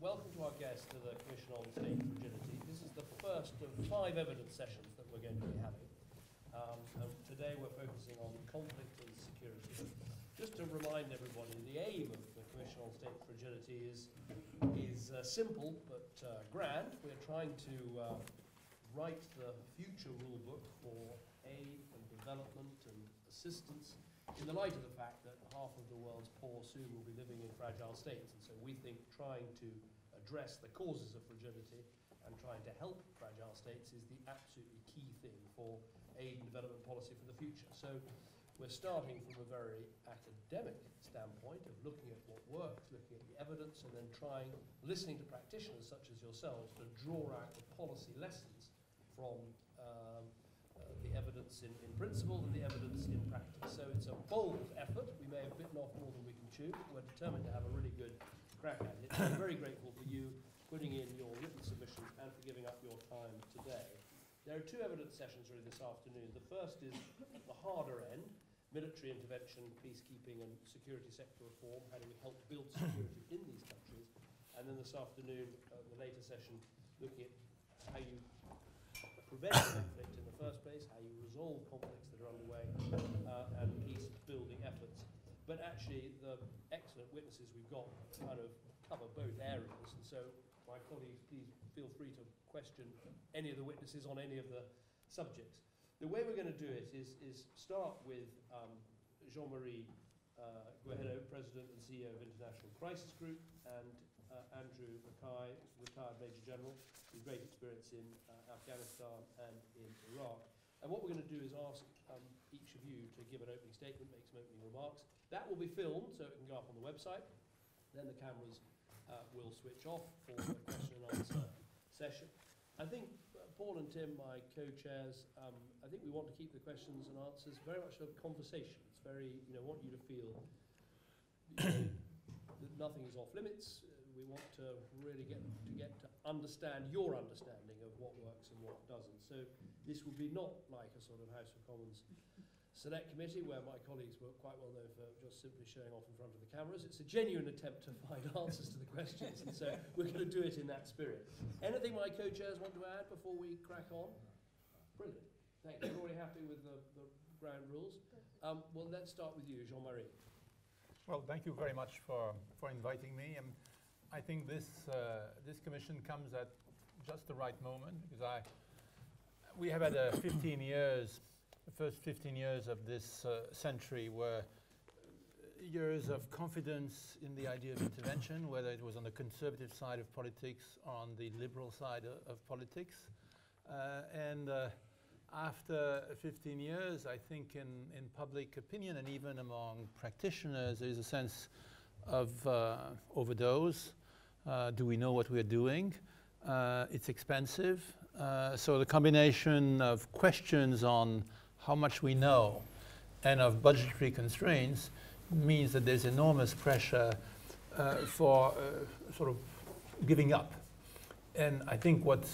Welcome to our guests to the Commission on State Fragility. This is the first of 5 evidence sessions that we're going to be having. And today we're focusing on conflict and security. Just to remind everybody, the aim of the Commission on State Fragility is simple but grand. We're trying to write the future rulebook for aid and development and assistance in the light of the fact that half of the world's poor soon will be living in fragile states. And so we think trying to address the causes of fragility and trying to help fragile states is the absolutely key thing for aid and development policy for the future. So we're starting from a very academic standpoint of looking at what works, looking at the evidence, and then listening to practitioners such as yourselves to draw out the policy lessons from the evidence in principle and the evidence in practice. So it's a bold effort. We may have bitten off more than we can chew. We're determined to have a really good crack at it. I'm very grateful for you putting in your written submissions and for giving up your time today. There are 2 evidence sessions really this afternoon. The first is the harder end, military intervention, peacekeeping and security sector reform, how do we help build security in these countries? And then this afternoon, the later session, looking at how you prevent conflict in the first place, how you resolve conflicts that are underway, and peace-building efforts. But actually, the excellent witnesses we've got kind of cover both areas. And so, my colleagues, please feel free to question any of the witnesses on any of the subjects. The way we're going to do it is start with Jean-Marie Guéhenno, President and CEO of International Crisis Group, and Andrew Mackay, retired Major General, with great experience in Afghanistan and in Iraq. And what we're going to do is ask each of you to give an opening statement, make some opening remarks. That will be filmed, so it can go up on the website. Then the cameras will switch off for the question and answer session. I think Paul and Tim, my co-chairs, I think we want to keep the questions and answers very much a conversation. It's very, I want you to feel that nothing is off limits. We want to really get to understand your understanding of what works and what doesn't. So this will be not like a sort of House of Commons select committee where my colleagues were quite well known for just simply showing off in front of the cameras. It's a genuine attempt to find answers to the questions, and so we're going to do it in that spirit. Anything my co-chairs want to add before we crack on? Brilliant. Thank you. You're already happy with the ground rules. Well, let's start with you, Jean-Marie. Well, thank you very much for inviting me. And I think this commission comes at just the right moment, because we have had 15 years. The first 15 years of this century were years of confidence in the idea of intervention, whether it was on the conservative side of politics or on the liberal side of politics. And after 15 years, I think in public opinion and even among practitioners, there is a sense of overdose. Do we know what we're doing? It's expensive. So the combination of questions on how much we know and of budgetary constraints means that there's enormous pressure for sort of giving up. And I think what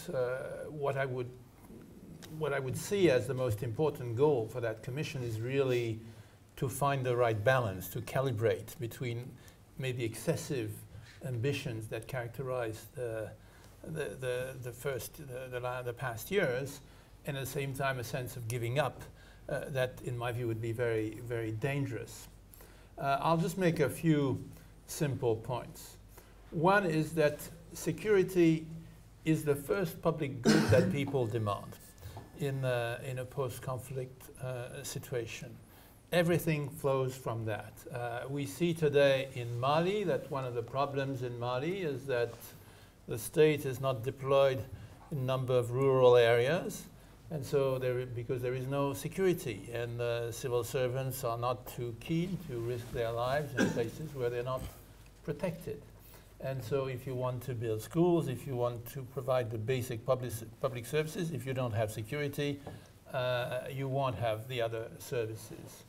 I would see as the most important goal for that commission is really to find the right balance, to calibrate between maybe excessive ambitions that characterize the past years, and at the same time a sense of giving up that, in my view, would be very, very dangerous. I'll just make a few simple points. One is that security is the first public good that people demand in a post-conflict situation. Everything flows from that. We see today in Mali that one of the problems in Mali is that the state is not deployed in a number of rural areas, and so because there is no security, and civil servants are not too keen to risk their lives in places where they're not protected. And so if you want to build schools, if you want to provide the basic public services, if you don't have security, you won't have the other services.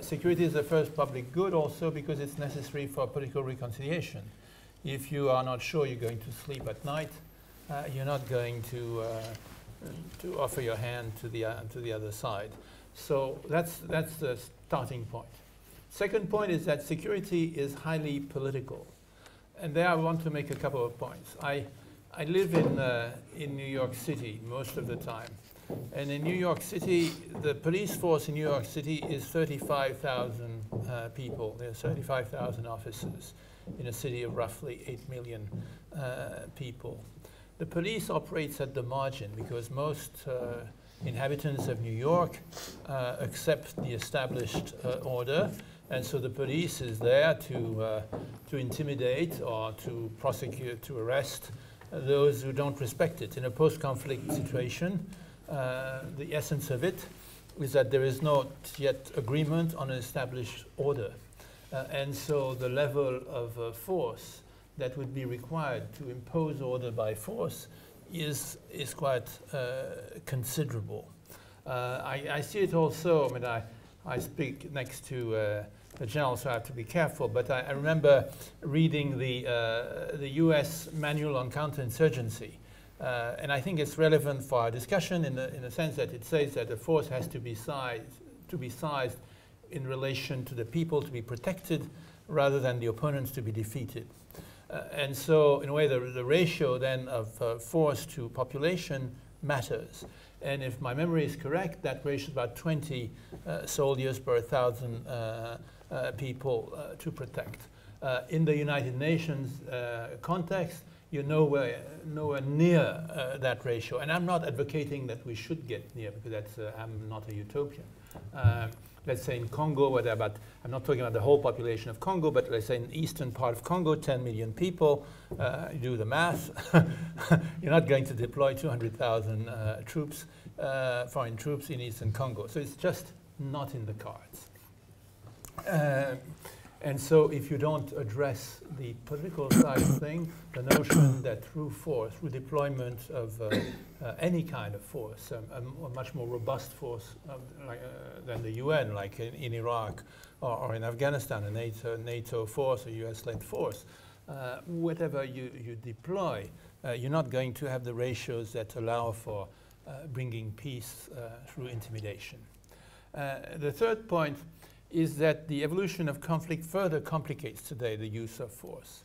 Security is the first public good also because it's necessary for political reconciliation. If you are not sure you're going to sleep at night, you're not going to offer your hand to the other side. So that's the starting point. Second point is that security is highly political. And there I want to make a couple of points. I live in New York City most of the time. And in New York City, the police force in New York City is 35,000 people. There are 35,000 officers in a city of roughly 8 million people. The police operates at the margin because most inhabitants of New York accept the established order. And so the police is there to intimidate or to prosecute, to arrest those who don't respect it. In a post-conflict situation, the essence of it is that there is not yet agreement on an established order. And so the level of force that would be required to impose order by force is quite considerable. I see it also, I mean, I speak next to the general, so I have to be careful, but I remember reading the US Manual on Counterinsurgency, and I think it's relevant for our discussion in the sense that it says that the force has to be sized in relation to the people to be protected rather than the opponents to be defeated. And so, in a way, the ratio then of force to population matters. And if my memory is correct, that ratio is about 20 soldiers per 1,000 people to protect. In the United Nations context, you're nowhere near that ratio. And I'm not advocating that we should get near, because that's, I'm not a utopian. Let's say in Congo, where there are about, I'm not talking about the whole population of Congo, but let's say in the eastern part of Congo, 10 million people, you do the math, you're not going to deploy 200,000 troops, foreign troops in eastern Congo. So it's just not in the cards. And so if you don't address the political side of things, the notion that through force, through deployment of any kind of force, a much more robust force than the UN, like in Iraq or in Afghanistan, a NATO force, a US-led force, whatever you deploy, you're not going to have the ratios that allow for bringing peace through intimidation. The third point is that the evolution of conflict further complicates today the use of force.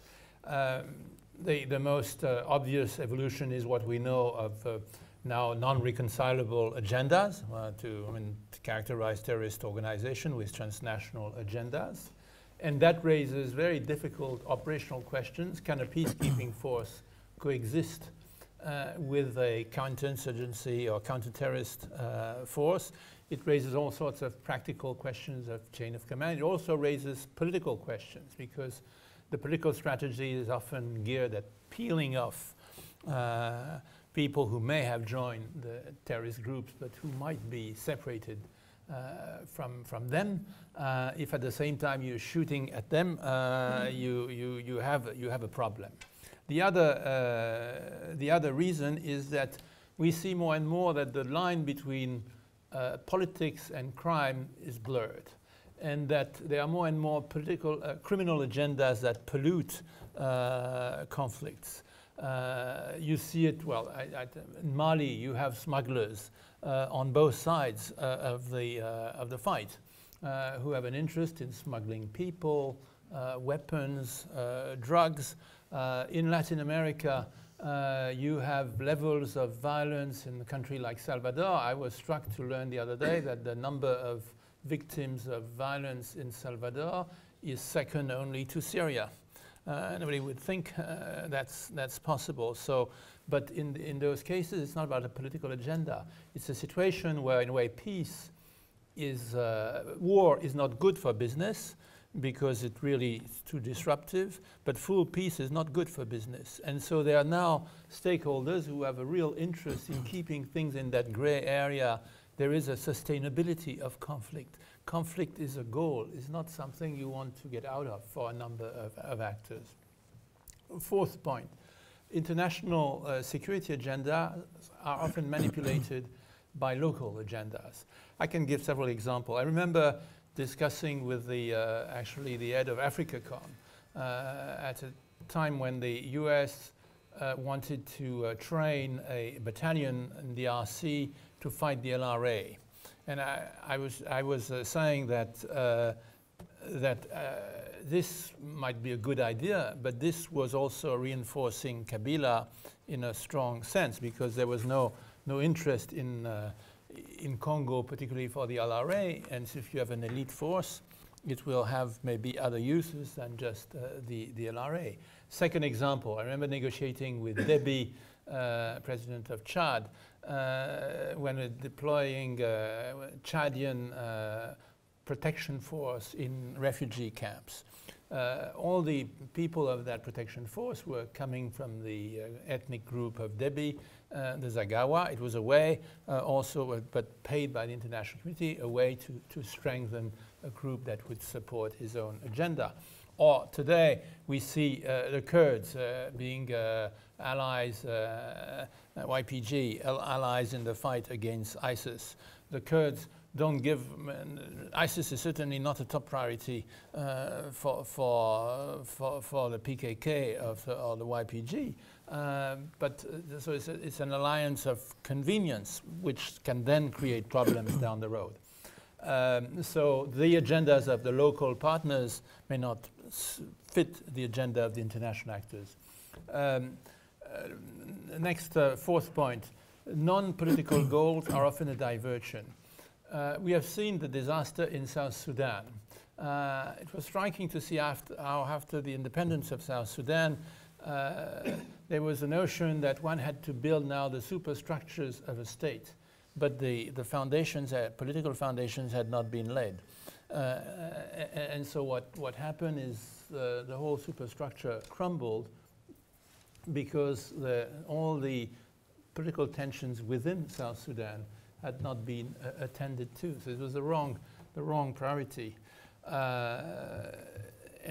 The most obvious evolution is what we know of now non-reconcilable agendas, to characterize terrorist organization with transnational agendas. And that raises very difficult operational questions. Can a peacekeeping force coexist with a counterinsurgency or counter-terrorist force? It raises all sorts of practical questions of chain of command. It also raises political questions because the political strategy is often geared at peeling off people who may have joined the terrorist groups but who might be separated from them. If at the same time you're shooting at them, you have a problem. The other reason is that we see more and more that the line between politics and crime is blurred, and that there are more and more political criminal agendas that pollute conflicts. You see it well in Mali. You have smugglers on both sides of the fight who have an interest in smuggling people, weapons, drugs. In Latin America, you have levels of violence in a country like Salvador. I was struck to learn the other day that the number of victims of violence in Salvador is second only to Syria. Nobody would think that's possible. So, but in those cases, it's not about a political agenda. It's a situation where, in a way, peace is war is not good for business, because it really is too disruptive, but full peace is not good for business. And so there are now stakeholders who have a real interest in keeping things in that gray area. There is a sustainability of conflict. Conflict is a goal, it's not something you want to get out of for a number of actors. Fourth point, international security agendas are often manipulated by local agendas. I can give several examples. I remember discussing with the actually the head of AfricaCom at a time when the US wanted to train a battalion in the RC to fight the LRA, and I was saying that this might be a good idea, but this was also reinforcing Kabila in a strong sense, because there was no interest in Congo, particularly for the LRA, and so if you have an elite force, it will have maybe other uses than just the LRA. Second example, I remember negotiating with Déby, president of Chad, when we're deploying Chadian protection force in refugee camps. All the people of that protection force were coming from the ethnic group of Déby, the Zaghawa. It was a way, also, but paid by the international community, a way to strengthen a group that would support his own agenda. Or today, we see the Kurds being allies, YPG, allies in the fight against ISIS. The Kurds don't give, ISIS is certainly not a top priority for the PKK or the YPG, but so it's an alliance of convenience which can then create problems down the road. So the agendas of the local partners may not fit the agenda of the international actors. Next, fourth point, non-political goals are often a diversion. We have seen the disaster in South Sudan. It was striking to see how after the independence of South Sudan, there was a notion that one had to build now the superstructures of a state, but the foundations, political foundations had not been laid. And so what happened is the whole superstructure crumbled because all the political tensions within South Sudan had not been attended to. So it was the wrong priority. And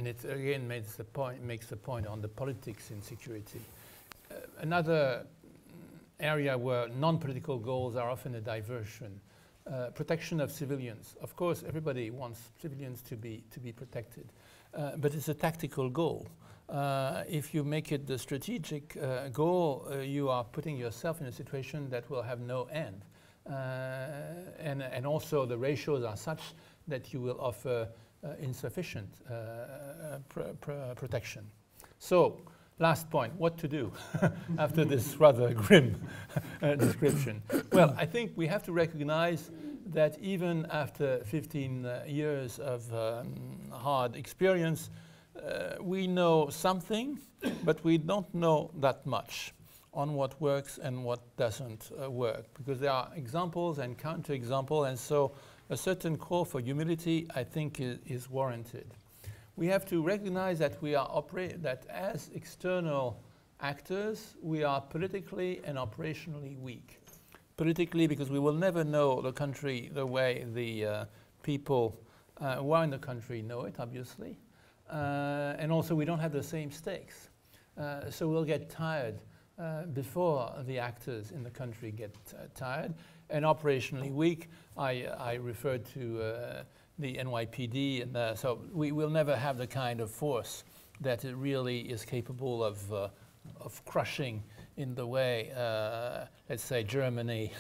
it again makes the point on the politics in security. Another area where non-political goals are often a diversion, protection of civilians. Of course, everybody wants civilians to be protected, but it's a tactical goal. If you make it the strategic goal, you are putting yourself in a situation that will have no end. And also the ratios are such that you will offer insufficient protection. So, last point, what to do after this rather grim description? Well, I think we have to recognize that even after 15 years of hard experience, we know something, but we don't know that much on what works and what doesn't work, because there are examples and counterexamples, and so a certain call for humility, I think, is warranted. We have to recognize that we are that as external actors, we are politically and operationally weak. Politically, because we will never know the country the way the people who are in the country know it, obviously, and also we don't have the same stakes, so we'll get tired before the actors in the country get tired, and operationally weak. I referred to the NYPD, and so we will never have the kind of force that it really is capable of crushing in the way, let's say, Germany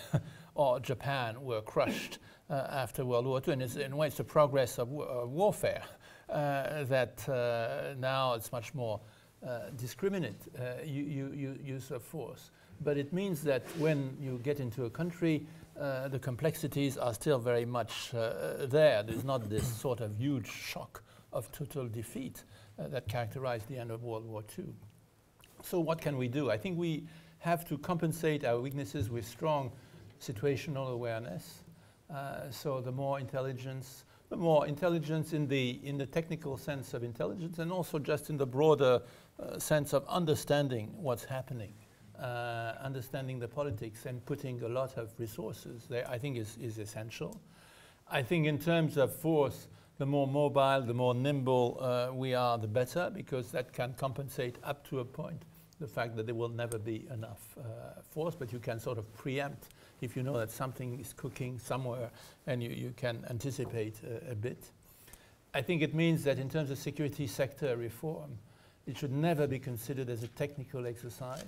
or Japan were crushed after World War II. And it's, in a way, it's the progress of warfare that now it's much more discriminate use of force. But it means that when you get into a country, the complexities are still very much there. There's not this sort of huge shock of total defeat that characterized the end of World War II. So what can we do? I think we have to compensate our weaknesses with strong situational awareness. So the more intelligence in the technical sense of intelligence, and also just in the broader sense of understanding what's happening, understanding the politics, and putting a lot of resources there, I think is essential. I think in terms of force, the more mobile, the more nimble we are, the better, because that can compensate up to a point the fact that there will never be enough force, but you can sort of preempt if you know that something is cooking somewhere, and you can anticipate a bit. I think it means that in terms of security sector reform, it should never be considered as a technical exercise.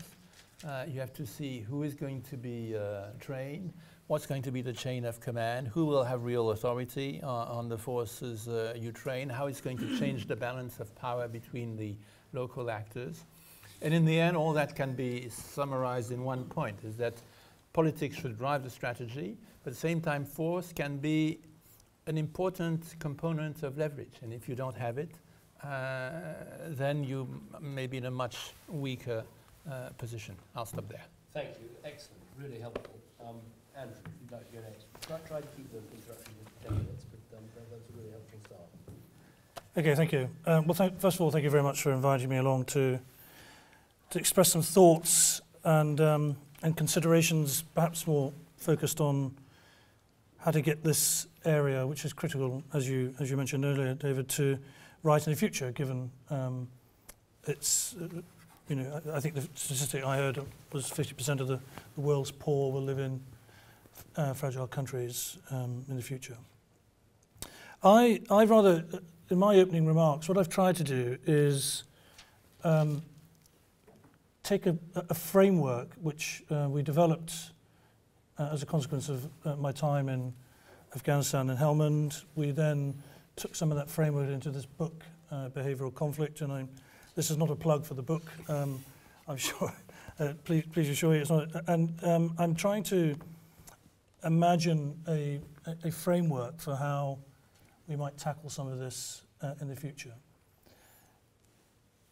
You have to see who is going to be trained, what's going to be the chain of command, who will have real authority on the forces you train, how it's going to change the balance of power between the local actors. And in the end, all that can be summarized in one point, is that politics should drive the strategy, but at the same time, force can be an important component of leverage. And if you don't have it, then you may be in a much weaker position. I'll stop there. Thank you. Excellent. Really helpful. Andrew, if you'd like to go next. Try to keep the interruption to 10 minutes, but that's a really helpful start. Okay, thank you. Well, first of all, thank you very much for inviting me along to express some thoughts and considerations, perhaps more focused on how to get this area, which is critical, as you mentioned earlier, David, to right in the future, given it's, you know, I think the statistic I heard was 50% of the world's poor will live in fragile countries in the future. I rather, in my opening remarks, what I've tried to do is take a framework which we developed as a consequence of my time in Afghanistan and Helmand. We then took some of that framework into this book, Behavioral Conflict, and this is not a plug for the book, I'm sure, please assure you it's not. And I'm trying to imagine a framework for how we might tackle some of this in the future.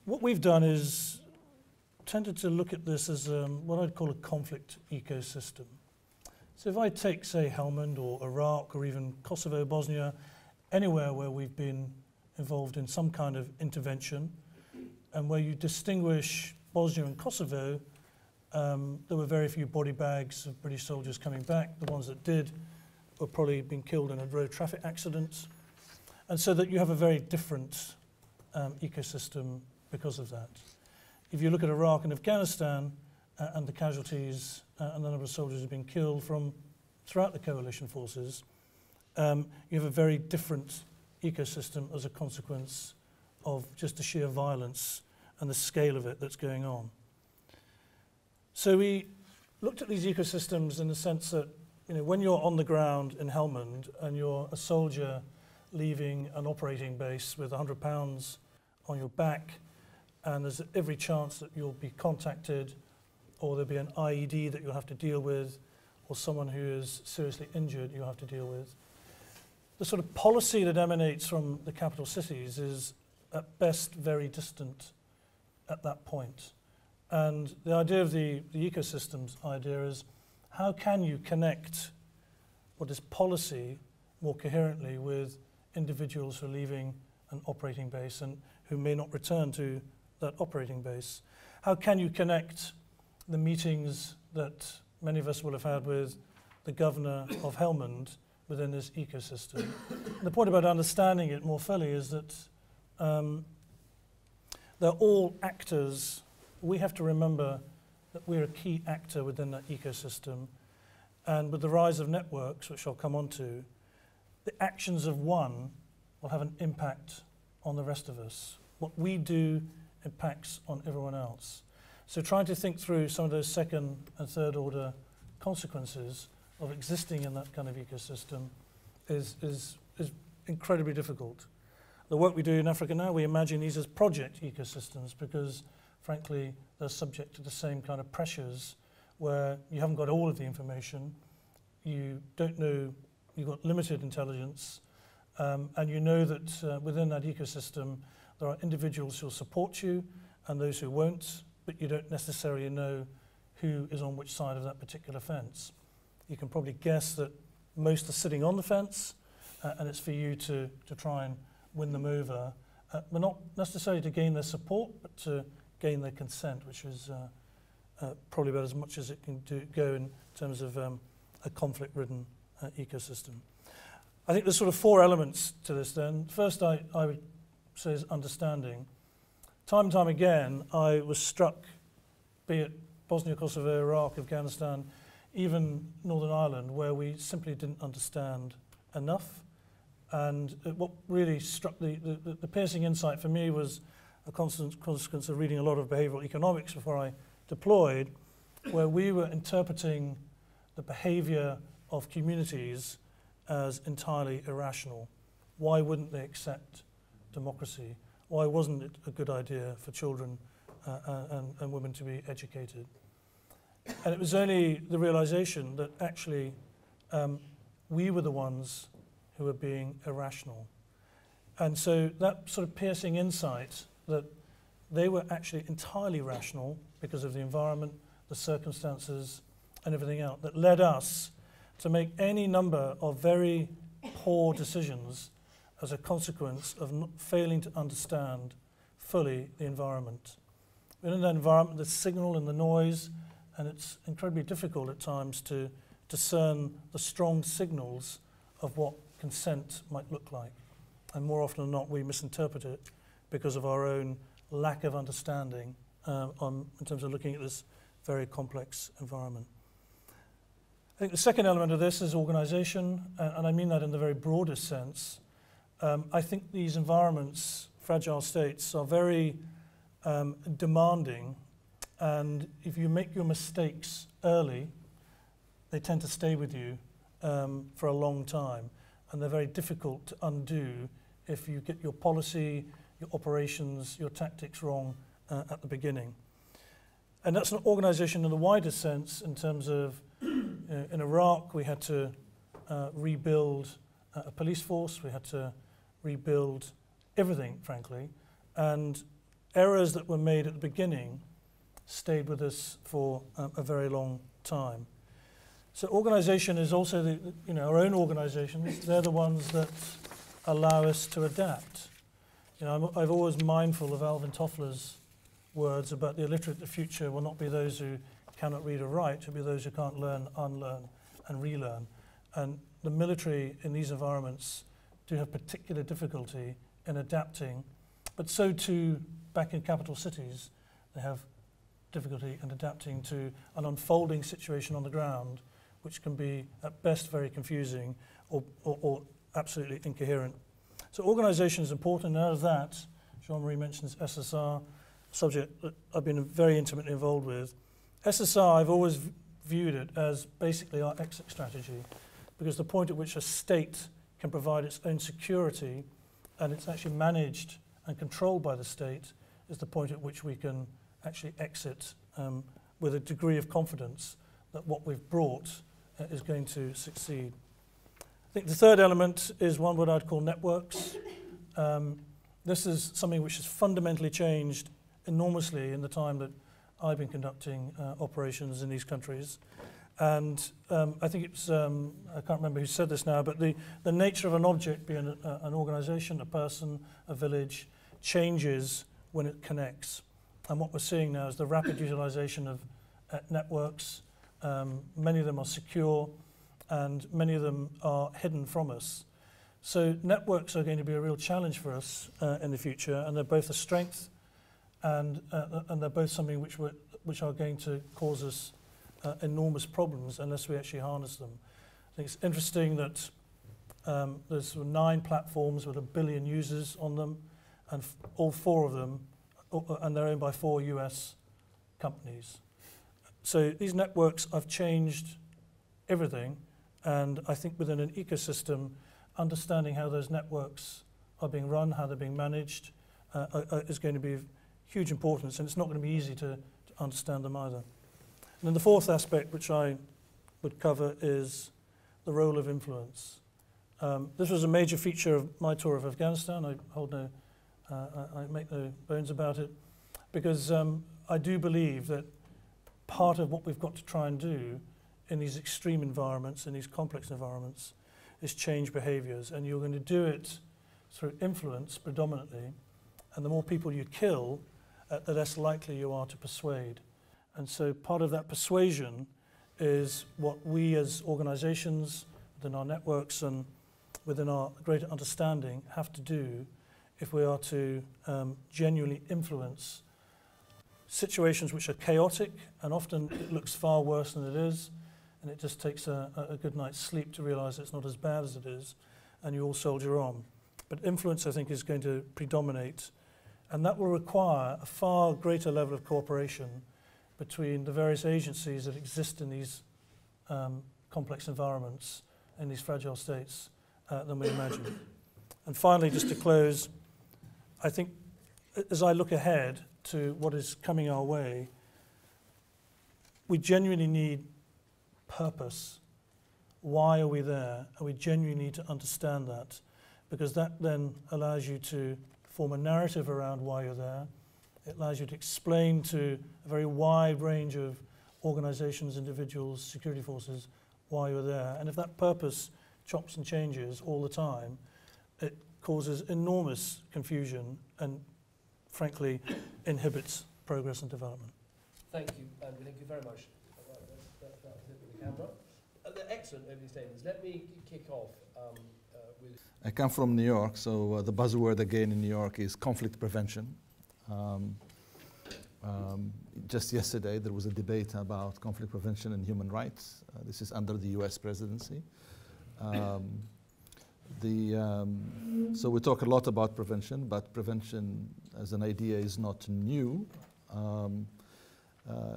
What we've done is tended to look at this as what I'd call a conflict ecosystem. So if I take, say, Helmand or Iraq or even Kosovo, Bosnia, anywhere where we've been involved in some kind of intervention, and where you distinguish Bosnia and Kosovo, there were very few body bags of British soldiers coming back. The ones that did were probably being killed in a road traffic accident. And so that you have a very different ecosystem because of that. If you look at Iraq and Afghanistan and the casualties and the number of soldiers who've been killed from throughout the coalition forces, you have a very different ecosystem as a consequence of just the sheer violence and the scale of it that's going on. So we looked at these ecosystems in the sense that, you know, when you're on the ground in Helmand and you're a soldier leaving an operating base with 100 pounds on your back, and there's every chance that you'll be contacted or there'll be an IED that you'll have to deal with, or someone who is seriously injured you'll have to deal with. The sort of policy that emanates from the capital cities is at best very distant at that point. And the idea of the ecosystems idea is, how can you connect what is policy more coherently with individuals who are leaving an operating base and who may not return to that operating base? How can you connect the meetings that many of us will have had with the governor of Helmand within this ecosystem? And the point about understanding it more fully is that they're all actors. We have to remember that we're a key actor within that ecosystem. And with the rise of networks, which I'll come on to, the actions of one will have an impact on the rest of us. What we do impacts on everyone else. So trying to think through some of those second and third order consequences of existing in that kind of ecosystem is incredibly difficult. The work we do in Africa now, we imagine these as project ecosystems because, frankly, they're subject to the same kind of pressures where you haven't got all of the information, you don't know, you've got limited intelligence, and you know that within that ecosystem there are individuals who'll support you and those who won't, but you don't necessarily know who is on which side of that particular fence. You can probably guess that most are sitting on the fence, and it's for you to try and win them over, but not necessarily to gain their support, but to gain their consent, which is probably about as much as it can go in terms of a conflict-ridden ecosystem. I think there's sort of four elements to this then. First, I would say is understanding. Time and time again, I was struck, be it Bosnia, Kosovo, Iraq, Afghanistan, even Northern Ireland, where we simply didn't understand enough. And what really struck the piercing insight for me was a constant consequence of reading a lot of behavioral economics before I deployed, where we were interpreting the behavior of communities as entirely irrational. Why wouldn't they accept democracy? Why wasn't it a good idea for children and women to be educated? And it was only the realization that actually we were the ones who were being irrational. And so that sort of piercing insight that they were actually entirely rational because of the environment, the circumstances, and everything else, that led us to make any number of very poor decisions as a consequence of not failing to understand fully the environment. We're in an environment, the signal and the noise, and it's incredibly difficult at times to discern the strong signals of what consent might look like. And more often than not, we misinterpret it because of our own lack of understanding in terms of looking at this very complex environment. I think the second element of this is organisation, and I mean that in the very broadest sense. I think these environments, fragile states, are very demanding, and if you make your mistakes early, they tend to stay with you for a long time, and they're very difficult to undo if you get your policy, your operations, your tactics wrong at the beginning. And that's an organisation in the widest sense in terms of in Iraq, we had to rebuild a police force. We had to rebuild everything, frankly. And errors that were made at the beginning stayed with us for a very long time. So organisation is also, our own organisations. They're the ones that allow us to adapt. You know, I've always mindful of Alvin Toffler's words about the illiterate of the future will not be those who cannot read or write, to be those who can't learn, unlearn, and relearn. And the military in these environments do have particular difficulty in adapting, but so too back in capital cities, they have difficulty in adapting to an unfolding situation on the ground, which can be at best very confusing or absolutely incoherent. So organisation is important, and out of that, Jean-Marie mentions SSR, a subject that I've been very intimately involved with. SSR, I've always viewed it as basically our exit strategy, because the point at which a state can provide its own security and it's actually managed and controlled by the state is the point at which we can actually exit with a degree of confidence that what we've brought is going to succeed. I think the third element is one what I'd call networks. This is something which has fundamentally changed enormously in the time that I've been conducting operations in these countries, and I think it's, I can't remember who said this now, but the nature of an object being an organisation, a person, a village, changes when it connects. And what we're seeing now is the rapid utilisation of networks. Many of them are secure, and many of them are hidden from us. So networks are going to be a real challenge for us in the future, and they're both a strength and they're both something which are going to cause us enormous problems unless we actually harness them. I think it's interesting that there's 9 platforms with 1 billion users on them, and all 4 of them, and they're owned by 4 US companies. So these networks have changed everything, and I think within an ecosystem, understanding how those networks are being run, how they're being managed, is going to be huge importance, and it's not going to be easy to understand them either. And then the fourth aspect which I would cover is the role of influence. This was a major feature of my tour of Afghanistan. I make no bones about it, because I do believe that part of what we've got to try and do in these extreme environments, in these complex environments, is change behaviours, and you're going to do it through influence predominantly, and the more people you kill, the less likely you are to persuade. And so part of that persuasion is what we as organisations within our networks and within our greater understanding have to do if we are to genuinely influence situations which are chaotic, and often it looks far worse than it is, and it just takes a good night's sleep to realise it's not as bad as it is, and you all soldier on. But influence, I think, is going to predominate, and that will require a far greater level of cooperation between the various agencies that exist in these complex environments in these fragile states than we imagine. And finally, just to close, I think as I look ahead to what is coming our way, we genuinely need purpose. Why are we there? And we genuinely need to understand that, because that then allows you to form a narrative around why you're there. It allows you to explain to a very wide range of organizations, individuals, security forces, why you're there. And if that purpose chops and changes all the time, it causes enormous confusion and, frankly, inhibits progress and development. Thank you, Andrew. Thank you very much. That was it with the camera. Excellent opening statements. Let me kick off with... I come from New York, so the buzzword again in New York is conflict prevention. Just yesterday there was a debate about conflict prevention and human rights. This is under the US presidency. So we talk a lot about prevention, but prevention as an idea is not new.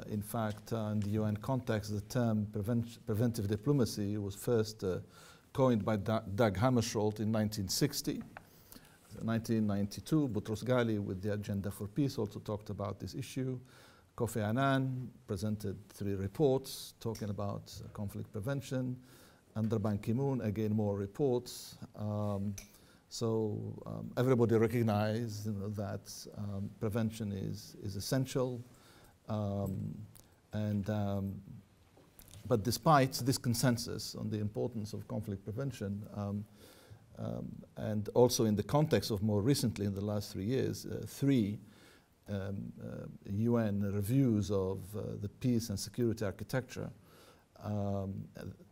In fact, in the UN context, the term preventive diplomacy was first coined by Dag Hammarskjöld in 1960. 1992, Boutros Ghali with the Agenda for Peace also talked about this issue. Kofi Annan presented 3 reports talking about conflict prevention. Under Ban Ki-moon, again, more reports. Everybody recognized, you know, that prevention is essential. But despite this consensus on the importance of conflict prevention, and also in the context of more recently, in the last 3 years, 3 UN reviews of the peace and security architecture,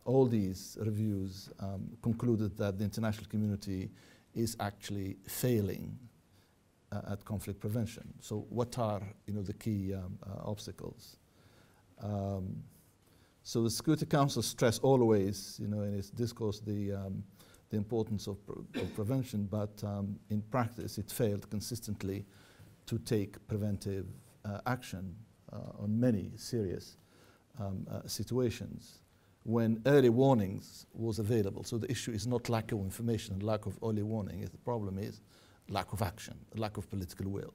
all these reviews concluded that the international community is actually failing at conflict prevention. So what are, you know, the key obstacles? So the Security Council stressed always, you know, in its discourse, the importance of prevention, but in practice it failed consistently to take preventive action on many serious situations when early warnings was available. So the issue is not lack of information, lack of early warning. The problem is lack of action, lack of political will.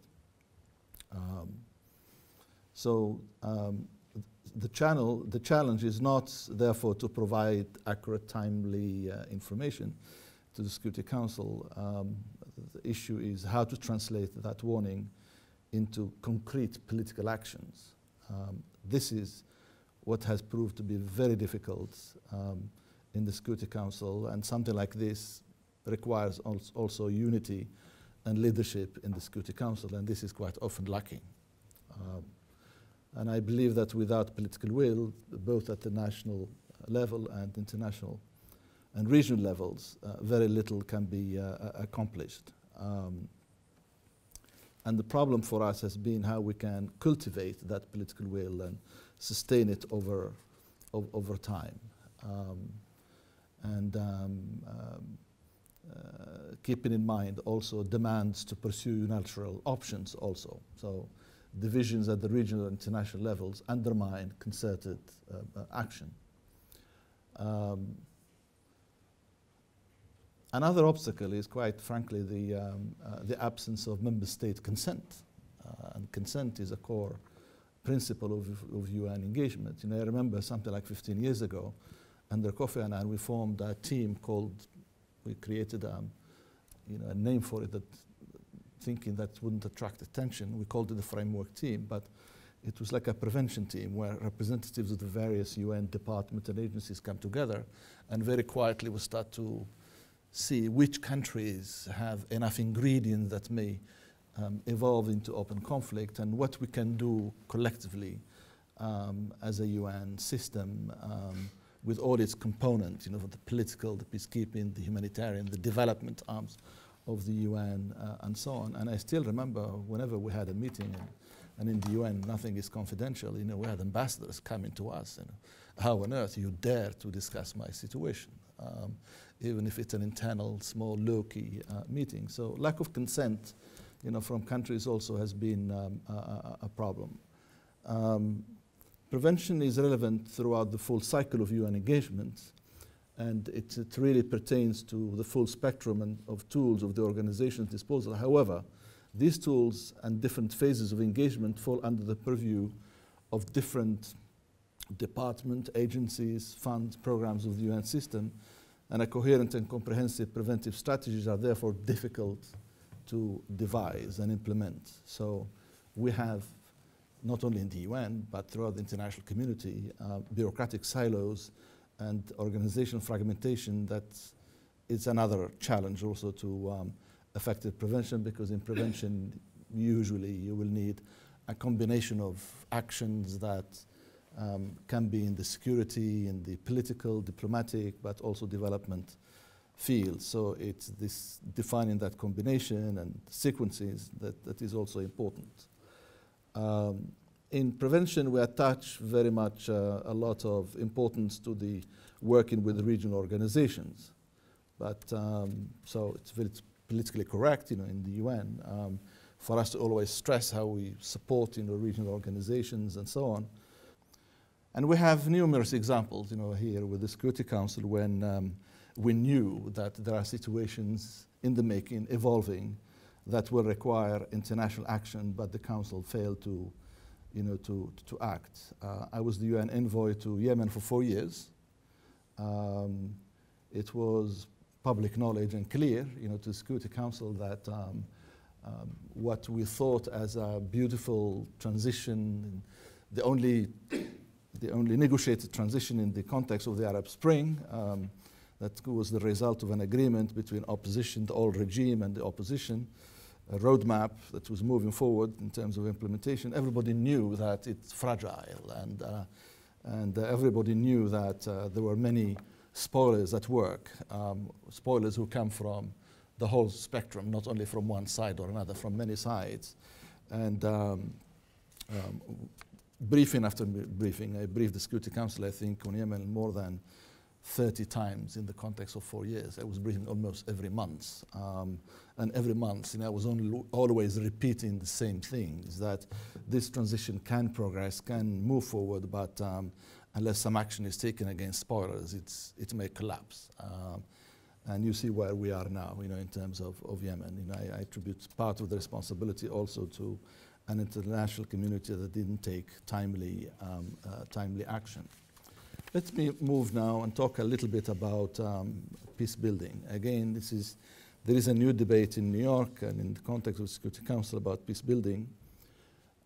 The challenge is not, therefore, to provide accurate, timely information to the Security Council. The issue is how to translate that warning into concrete political actions. This is what has proved to be very difficult in the Security Council, and something like this requires also unity and leadership in the Security Council, and this is quite often lacking. And I believe that without political will, both at the national level and international and regional levels, very little can be accomplished. And the problem for us has been how we can cultivate that political will and sustain it over time, keeping in mind also demands to pursue unilateral options also. So divisions at the regional and international levels undermine concerted action. Another obstacle is, quite frankly, the absence of member state consent. And consent is a core principle of UN engagement. You know, I remember something like 15 years ago, under Kofi Annan, we formed a team called, we created a name for it that, thinking that wouldn't attract attention. We called it the Framework Team, but it was like a prevention team where representatives of the various UN departments and agencies come together, and very quietly we start to see which countries have enough ingredients that may evolve into open conflict, and what we can do collectively as a UN system with all its components, you know, the political, the peacekeeping, the humanitarian, the development arms of the UN and so on. And I still remember whenever we had a meeting, and in the UN nothing is confidential, you know, we had ambassadors coming to us, you know, how on earth you dare to discuss my situation, even if it's an internal, small, low-key meeting. So lack of consent, you know, from countries also has been a problem. Prevention is relevant throughout the full cycle of UN engagement, and it really pertains to the full spectrum of tools of the organization's disposal. However, these tools and different phases of engagement fall under the purview of different departments, agencies, funds, programs of the UN system, and a coherent and comprehensive preventive strategies are therefore difficult to devise and implement. So we have, not only in the UN, but throughout the international community, bureaucratic silos and organizational fragmentation. That is another challenge also to effective prevention, because in prevention, usually you will need a combination of actions that can be in the security, in the political, diplomatic, but also development field. So it's this defining that combination and sequences that is also important. In prevention, we attach very much a lot of importance to the working with regional organizations. But so it's politically correct, you know, in the UN, for us to always stress how we support, you know, regional organizations and so on. And we have numerous examples, you know, here with the Security Council, when we knew that there are situations in the making, evolving, that will require international action, but the Council failed to, you know, to act. I was the UN envoy to Yemen for 4 years. It was public knowledge and clear, you know, to the Security Council that what we thought as a beautiful transition, the only negotiated transition in the context of the Arab Spring, that was the result of an agreement between opposition, the old regime and the opposition, a roadmap that was moving forward in terms of implementation. Everybody knew that it's fragile, and everybody knew that there were many spoilers at work, spoilers who come from the whole spectrum, not only from one side or another, from many sides. And briefing after briefing, I briefed the Security Council, I think, on Yemen more than 30 times in the context of 4 years. I was briefing almost every month. And every month, you know, I was always repeating the same things, that this transition can progress, can move forward, but unless some action is taken against spoilers, it may collapse. And you see where we are now, you know, in terms of Yemen. You know, I attribute part of the responsibility also to an international community that didn't take timely action. Let me move now and talk a little bit about peace building. Again, there is a new debate in New York and in the context of the Security Council about peace building.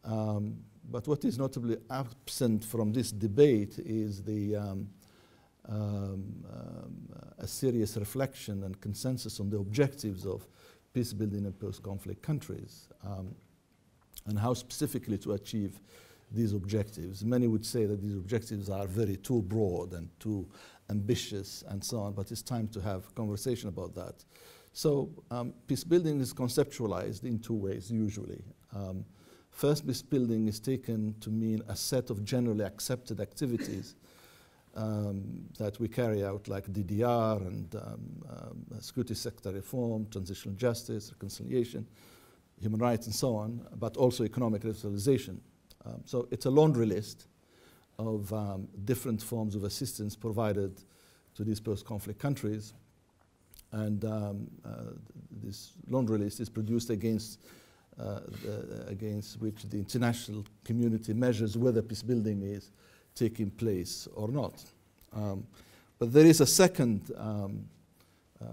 But what is notably absent from this debate is the a serious reflection and consensus on the objectives of peace building in post-conflict countries, and how specifically to achieve these objectives. Many would say that these objectives are very too broad and too ambitious and so on, but it's time to have a conversation about that. So peace building is conceptualized in two ways usually. First, peace building is taken to mean a set of generally accepted activities that we carry out, like DDR and security sector reform, transitional justice, reconciliation, human rights and so on, but also economic revitalization. So it's a laundry list of different forms of assistance provided to these post-conflict countries, and this laundry list is produced against which the international community measures whether peace building is taking place or not. But there is a second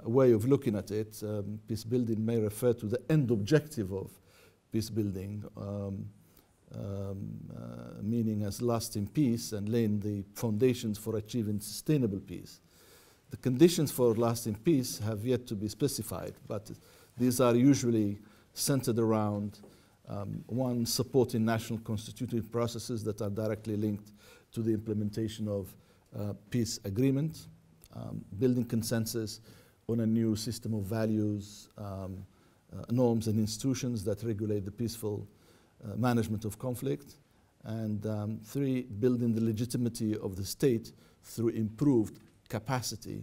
way of looking at it. Peace building may refer to the end objective of peace building, meaning as lasting peace and laying the foundations for achieving sustainable peace. The conditions for lasting peace have yet to be specified, but these are usually centered around one, supporting national constitutive processes that are directly linked to the implementation of peace agreements, building consensus on a new system of values, norms and institutions that regulate the peaceful management of conflict, and three, building the legitimacy of the state through improved capacity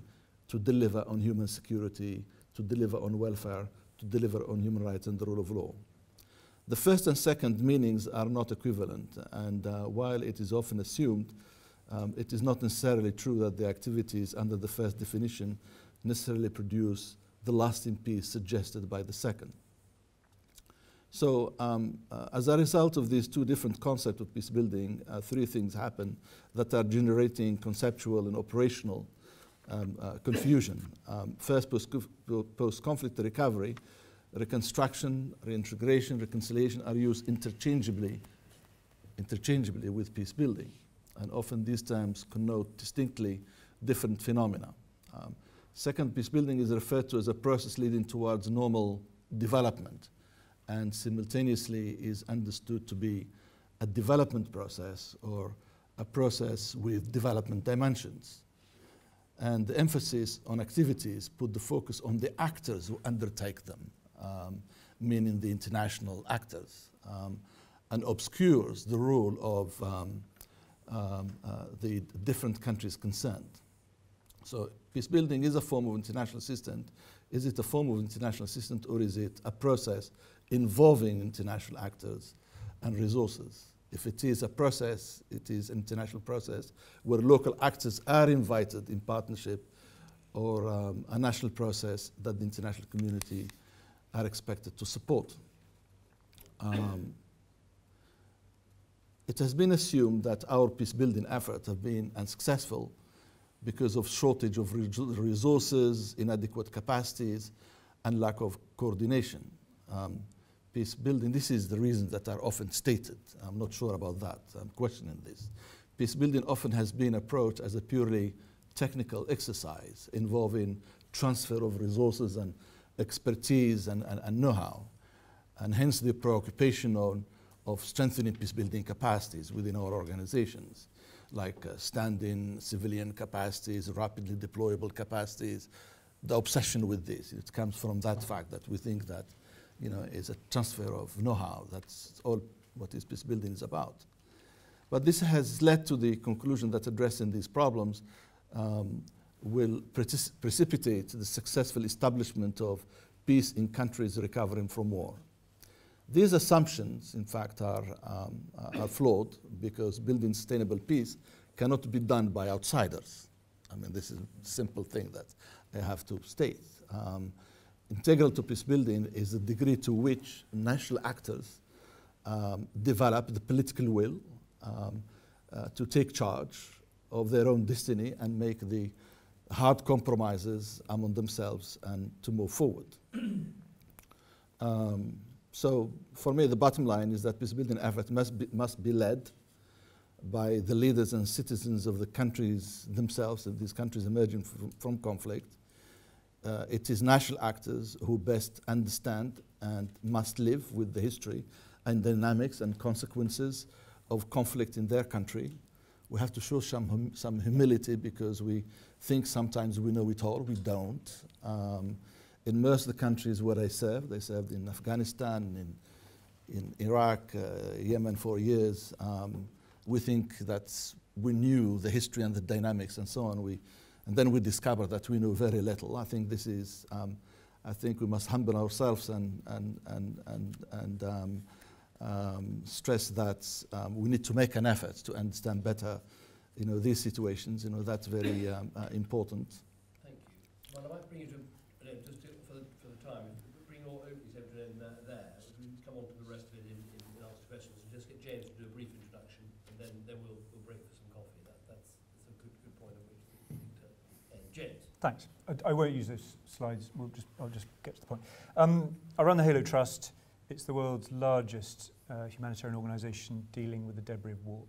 to deliver on human security, to deliver on welfare, to deliver on human rights and the rule of law. The first and second meanings are not equivalent, and while it is often assumed, it is not necessarily true that the activities under the first definition necessarily produce the lasting peace suggested by the second. So, as a result of these two different concepts of peace building, three things happen that are generating conceptual and operational confusion. First, post-conflict recovery, reconstruction, reintegration, reconciliation are used interchangeably with peace building, and often these terms connote distinctly different phenomena. Second, peace building is referred to as a process leading towards normal development, and simultaneously is understood to be a development process or a process with development dimensions. And the emphasis on activities put the focus on the actors who undertake them, meaning the international actors, and obscures the role of the different countries concerned. So peace building is a form of international assistance. Is it a form of international assistance, or is it a process involving international actors and resources? If it is a process, it is an international process where local actors are invited in partnership, or a national process that the international community are expected to support. It has been assumed that our peace-building efforts have been unsuccessful because of shortage of resources, inadequate capacities, and lack of coordination. Peace building, this is the reasons that are often stated. I'm not sure about that, I'm questioning this. Peace building often has been approached as a purely technical exercise involving transfer of resources and expertise and know-how, and hence the preoccupation of strengthening peace building capacities within our organizations, like stand-in civilian capacities, rapidly deployable capacities. The obsession with this, it comes from that fact that we think that, you know, it's a transfer of know-how. That's all what this peace building is about. But this has led to the conclusion that addressing these problems will precipitate the successful establishment of peace in countries recovering from war. These assumptions, in fact, are flawed, because building sustainable peace cannot be done by outsiders. I mean, this is a simple thing that I have to state. Integral to peace building is the degree to which national actors develop the political will to take charge of their own destiny and make the hard compromises among themselves and to move forward. So for me, the bottom line is that peace building effort must be led by the leaders and citizens of the countries themselves, of these countries emerging from conflict. It is national actors who best understand and must live with the history and dynamics and consequences of conflict in their country. We have to show some humility, because we think sometimes we know it all. We don't. In most of the countries where I served in Afghanistan, in Iraq, Yemen 4 years. We think that we knew the history and the dynamics and so on. And then we discover that we know very little. I think this is, I think we must humble ourselves and stress that we need to make an effort to understand better, you know, these situations. You know, that's very important. Thank you. Well, I might bring you to, just for the time, bring all openings everyone there. We can come on to the rest of it in answer to questions. And just get James to do a brief introduction, and then we'll break for some coffee. That's a good point. James. Thanks. I won't use those slides. I'll just get to the point. I run the Halo Trust. It's the world's largest humanitarian organisation dealing with the debris of war.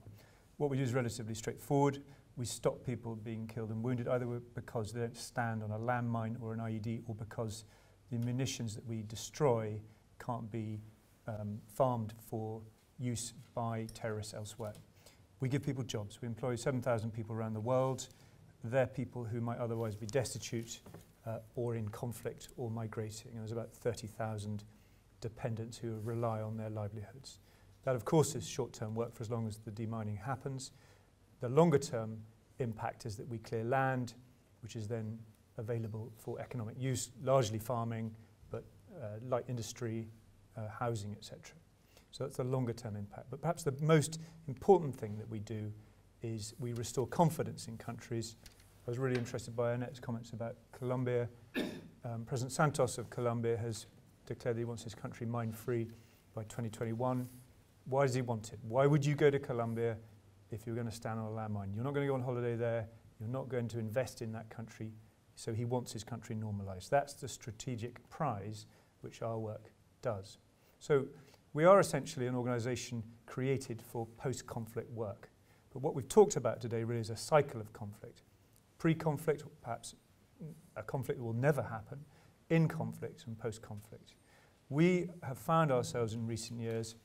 What we do is relatively straightforward. We stop people being killed and wounded, either because they don't stand on a landmine or an IED, or because the munitions that we destroy can't be farmed for use by terrorists elsewhere. We give people jobs. We employ 7,000 people around the world. They're people who might otherwise be destitute or in conflict or migrating. And there's about 30,000 dependents who rely on their livelihoods. That, of course, is short-term work for as long as the demining happens. The longer-term impact is that we clear land, which is then available for economic use, largely farming, but light industry, housing, etc. So that's a longer term impact. But perhaps the most important thing that we do is we restore confidence in countries. I was really interested by Annette's comments about Colombia. President Santos of Colombia has declared that he wants his country mine-free by 2021. Why does he want it? Why would you go to Colombia if you're going to stand on a landmine? You're not going to go on holiday there. You're not going to invest in that country. So he wants his country normalised. That's the strategic prize which our work does. So we are essentially an organisation created for post-conflict work. But what we've talked about today really is a cycle of conflict. Pre-conflict, perhaps a conflict that will never happen, in conflict and post-conflict. We have found ourselves in recent years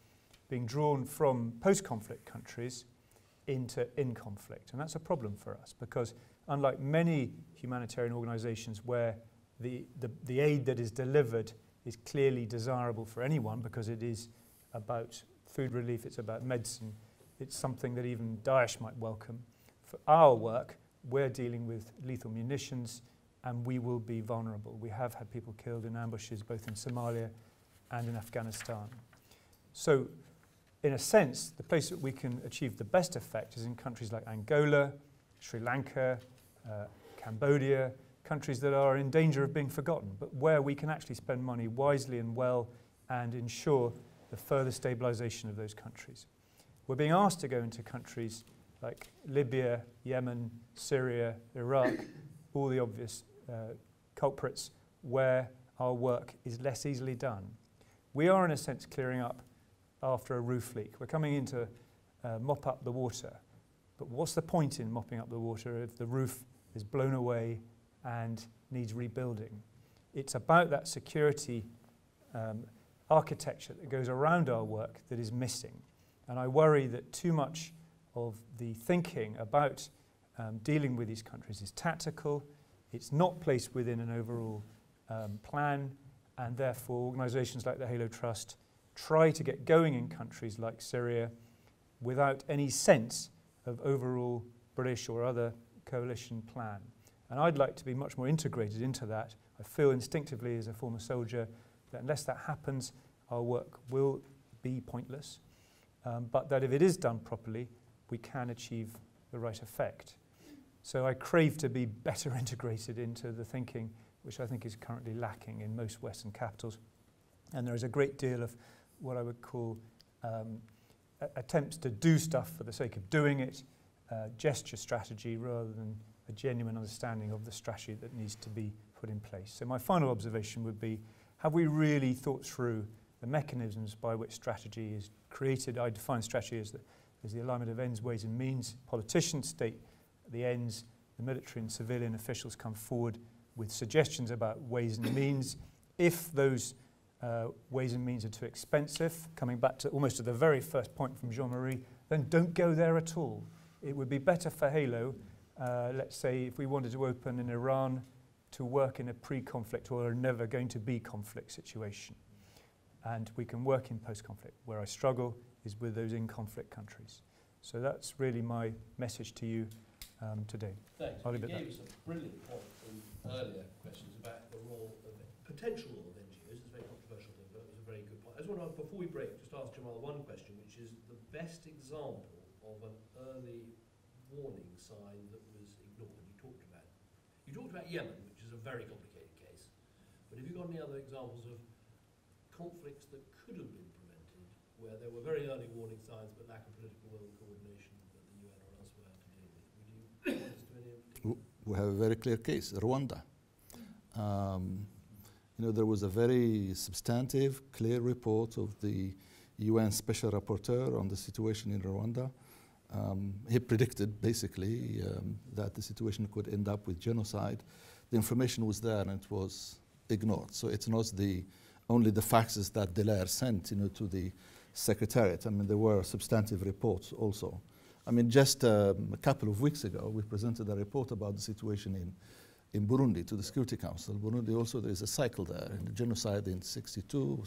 being drawn from post-conflict countries into in-conflict. And that's a problem for us because unlike many humanitarian organisations where the aid that is delivered is clearly desirable for anyone because it is about food relief, it's about medicine, it's something that even Daesh might welcome. For our work, we're dealing with lethal munitions and we will be vulnerable. We have had people killed in ambushes both in Somalia and in Afghanistan. So in a sense, the place that we can achieve the best effect is in countries like Angola, Sri Lanka, Cambodia, countries that are in danger of being forgotten, but where we can actually spend money wisely and well and ensure the further stabilisation of those countries. We're being asked to go into countries like Libya, Yemen, Syria, Iraq, all the obvious culprits where our work is less easily done. We are in a sense clearing up after a roof leak. We're coming in to mop up the water. But what's the point in mopping up the water if the roof is blown away and needs rebuilding? It's about that security architecture that goes around our work that is missing. And I worry that too much of the thinking about dealing with these countries is tactical. It's not placed within an overall plan. And therefore, organisations like the Halo Trust try to get going in countries like Syria without any sense of overall British or other coalition plan. And I'd like to be much more integrated into that. I feel instinctively as a former soldier that unless that happens, our work will be pointless. But that if it is done properly, we can achieve the right effect. So I crave to be better integrated into the thinking, which I think is currently lacking in most Western capitals. And there is a great deal of what I would call attempts to do stuff for the sake of doing it, gesture strategy rather than a genuine understanding of the strategy that needs to be put in place. So my final observation would be, have we really thought through the mechanisms by which strategy is created? I define strategy as the alignment of ends, ways and means. Politicians state the ends, the military and civilian officials come forward with suggestions about ways and means. If those ways and means are too expensive, coming back to almost to the very first point from Jean-Marie, then don't go there at all. It would be better for Halo, let's say, if we wanted to open in Iran to work in a pre-conflict or a never going to be conflict situation. And we can work in post-conflict. Where I struggle is with those in-conflict countries. So that's really my message to you today. Thanks. You gave us a brilliant point in earlier questions about the role of potential role of NGOs. It's very controversial, but it was a very good point. I just want to, before we break, just ask Jamal one question, which is the best example of an early warning sign that was ignored. You talked about Yemen, which is a very complicated case. But have you got any other examples of conflicts that could have been prevented, where there were very early warning signs, but lack of political will and coordination that the UN or elsewhere had to deal with? Would you point us to any in particular? We have a very clear case, Rwanda. There was a very substantive, clear report of the UN Special Rapporteur on the situation in Rwanda. He predicted, basically, that the situation could end up with genocide. The information was there and it was ignored. So it's not only the faxes that Dallaire sent to the Secretariat. I mean, there were substantive reports also. I mean, just a couple of weeks ago, we presented a report about the situation in Burundi to the Security Council. Burundi also, there is a cycle there. And the genocide in 62,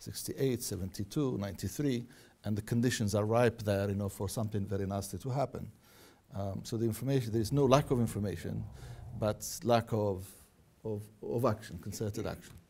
68, 72, 93, and the conditions are ripe there, for something very nasty to happen. So the information, there is no lack of information, but lack of action, concerted action.